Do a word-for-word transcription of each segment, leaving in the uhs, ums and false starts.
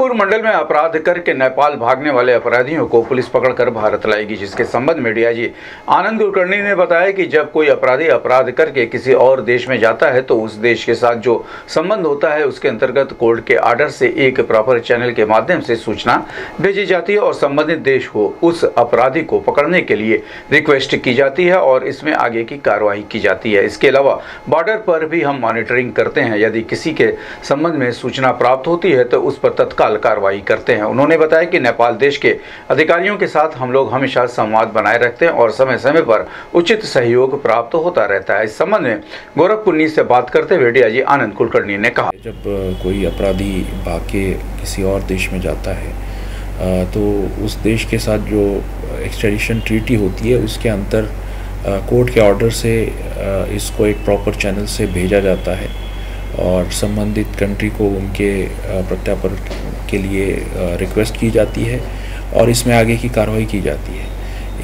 गोरखपुर मंडल में अपराध करके नेपाल भागने वाले अपराधियों को पुलिस पकड़कर भारत लाएगी, जिसके संबंध में डीआईजी आनंद कुलकर्णी ने बताया कि जब कोई अपराधी अपराध करके किसी और देश में जाता है तो उस देश के साथ जो संबंध होता है उसके अंतर्गत कोर्ट के आर्डर से एक प्रॉपर चैनल के माध्यम से सूचना भेजी जाती है और संबंधित देश को उस अपराधी को पकड़ने के लिए रिक्वेस्ट की जाती है और इसमें आगे की कार्रवाई की जाती है। इसके अलावा बॉर्डर पर भी हम मॉनिटरिंग करते हैं, यदि किसी के संबंध में सूचना प्राप्त होती है तो उस पर तत्काल कार्रवाई करते हैं। उन्होंने बताया कि नेपाल देश के अधिकारियों के साथ हम लोग हमेशा संवाद बनाए रखते हैं और समय समय पर उचित सहयोग प्राप्त होता रहता है। इस संबंध में गोरखपुरन्यूज़ से बात करते हुए डीआईजी आनंद कुलकर्णी ने कहा, जब कोई अपराधी भाग के किसी और देश में जाता है तो उस देश के साथ जो एक्सट्रैडिशन ट्रीटी होती है उसके अंतर कोर्ट के ऑर्डर से इसको एक प्रॉपर चैनल से भेजा जाता है और संबंधित कंट्री को उनके प्रत्यार्पण के लिए रिक्वेस्ट की जाती है और इसमें आगे की कार्रवाई की जाती है।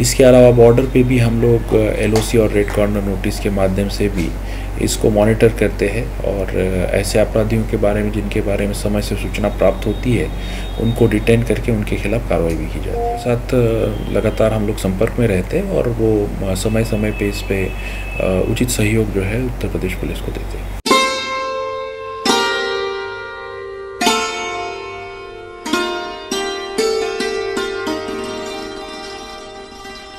इसके अलावा बॉर्डर पे भी हम लोग एलओसी और रेड कॉर्नर नोटिस के माध्यम से भी इसको मॉनिटर करते हैं और ऐसे अपराधियों के बारे में जिनके बारे में समय से सूचना प्राप्त होती है उनको डिटेन करके उनके खिलाफ कार्रवाई भी की जाती है। साथ लगातार हम लोग संपर्क में रहते हैं और वो समय समय पे इस पर उचित सहयोग जो है उत्तर प्रदेश पुलिस को देते हैं।